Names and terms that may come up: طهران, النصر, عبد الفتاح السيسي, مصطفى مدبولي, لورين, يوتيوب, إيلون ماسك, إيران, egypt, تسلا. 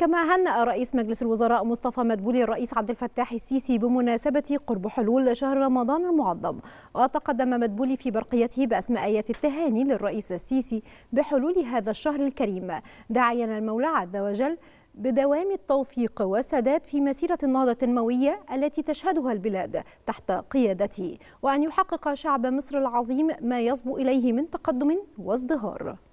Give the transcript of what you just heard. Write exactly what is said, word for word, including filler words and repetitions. كما هنأ رئيس مجلس الوزراء مصطفى مدبولي الرئيس عبد الفتاح السيسي بمناسبة قرب حلول شهر رمضان المعظم. وتقدم مدبولي في برقيته بأسماء آيات التهاني للرئيس السيسي بحلول هذا الشهر الكريم، داعيا المولى عز وجل بدوام التوفيق والسداد في مسيرة النهضة التنموية التي تشهدها البلاد تحت قيادته، وأن يحقق شعب مصر العظيم ما يصبو إليه من تقدم وازدهار.